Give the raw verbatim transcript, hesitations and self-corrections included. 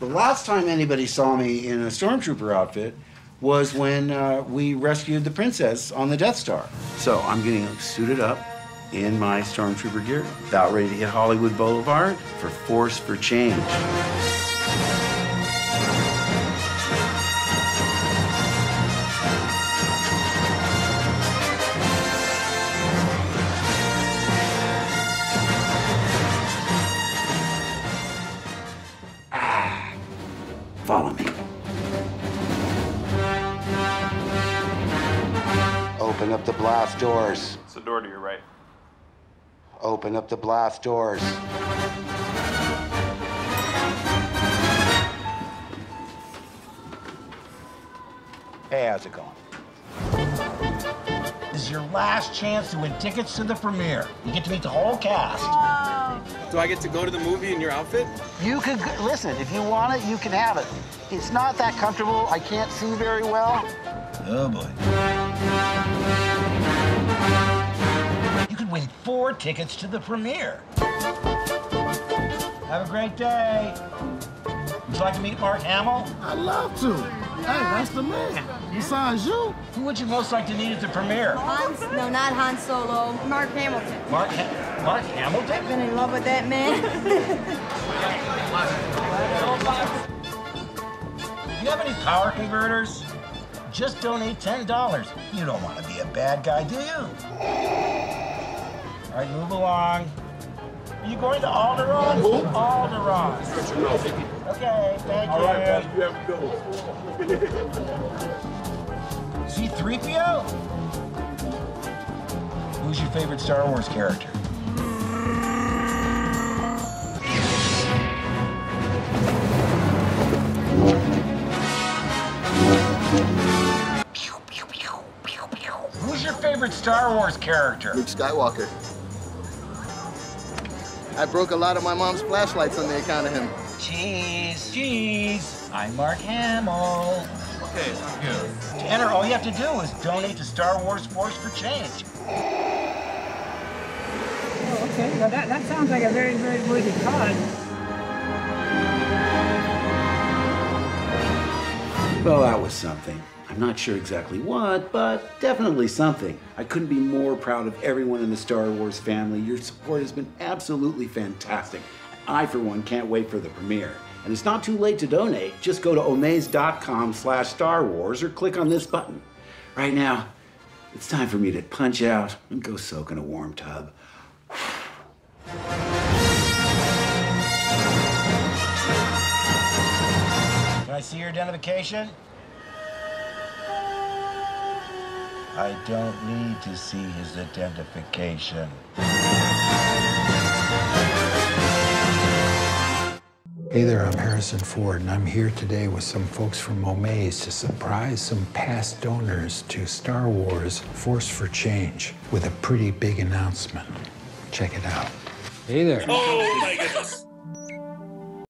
The last time anybody saw me in a Stormtrooper outfit was when uh, we rescued the princess on the Death Star. So I'm getting suited up in my Stormtrooper gear, about ready to hit Hollywood Boulevard for Force for Change. Follow me. Open up the blast doors. It's the door to your right. Open up the blast doors. Hey, how's it going? This is your last chance to win tickets to the premiere. You get to meet the whole cast. Whoa. Do I get to go to the movie in your outfit? You could, listen, if you want it, you can have it. It's not that comfortable. I can't see very well. Oh, boy. You could win four tickets to the premiere. Have a great day. Would you like to meet Mark Hamill? I'd love to. Hey, that's the man. Besides you. Who would you most like to meet at the premiere? Han, no, not Han Solo. Mark Hamilton. Mark Hamilton? Mark Hamilton? I've been in love with that man. Do you have any power converters? Just donate ten dollars. You don't want to be a bad guy, do you? All right, move along. Are you going to Alderaan? Who? Alderaan. Okay, thank All you. All right, buddy, you have to go. C three P O? Who's your favorite Star Wars character? Who's your favorite Star Wars character? Luke Skywalker. I broke a lot of my mom's flashlights on the account of him. Jeez. Jeez. I'm Mark Hamill. Okay, I'm good. To enter, all you have to do is donate to Star Wars Force for Change. Oh, okay. Well, that, that sounds like a very, very worthy cause. Well, that was something. I'm not sure exactly what, but definitely something. I couldn't be more proud of everyone in the Star Wars family. Your support has been absolutely fantastic. I, for one, can't wait for the premiere. And it's not too late to donate. Just go to omaze.com slash Star Wars or click on this button. Right now, it's time for me to punch out and go soak in a warm tub. I see your identification? I don't need to see his identification. Hey there, I'm Harrison Ford, and I'm here today with some folks from Omaze to surprise some past donors to Star Wars Force for Change with a pretty big announcement. Check it out. Hey there. Oh, my goodness.